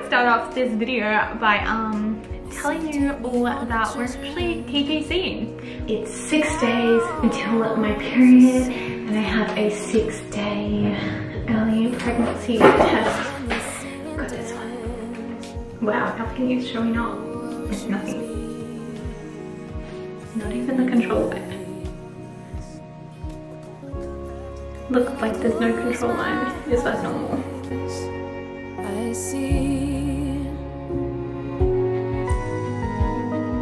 would start off this video by telling you that we're actually TTCing. It's 6 days until my period, and I have a 6-day early pregnancy test. Got this one. Wow, nothing is showing up. It's nothing. Not even the control line. Looks like there's no control line. Is that normal? I see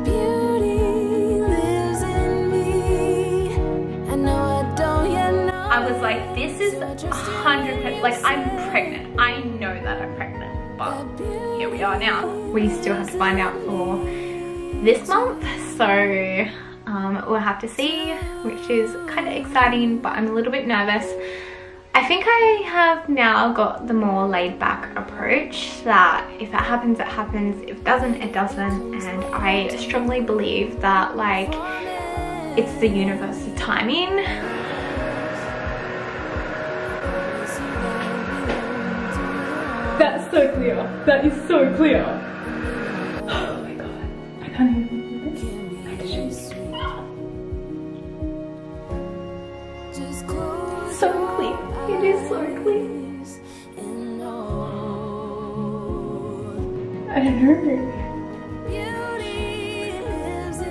beauty lives in me. I know I don't yet know. I was like, this is 100%. Like, I'm pregnant. I know that I'm pregnant. But here we are now. We still have to find out for this month. So we'll have to see, which is kind of exciting, but I'm a little bit nervous. I think I have now got the more laid back approach that if it happens, it happens. If it doesn't, it doesn't. And I strongly believe that, like, it's the universe's timing. That's so clear. That is so clear. Oh my God, I can't even. So clear. It is so clear. I don't know. That is clear. It's so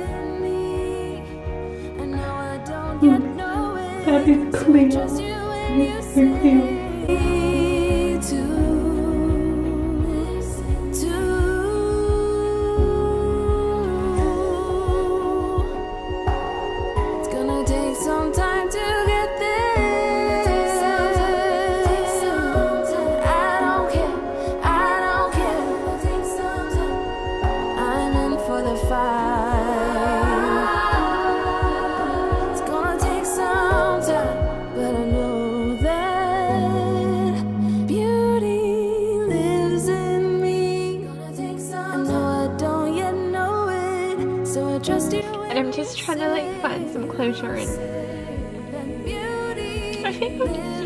clear. And I'm just trying to like find some closure, and I think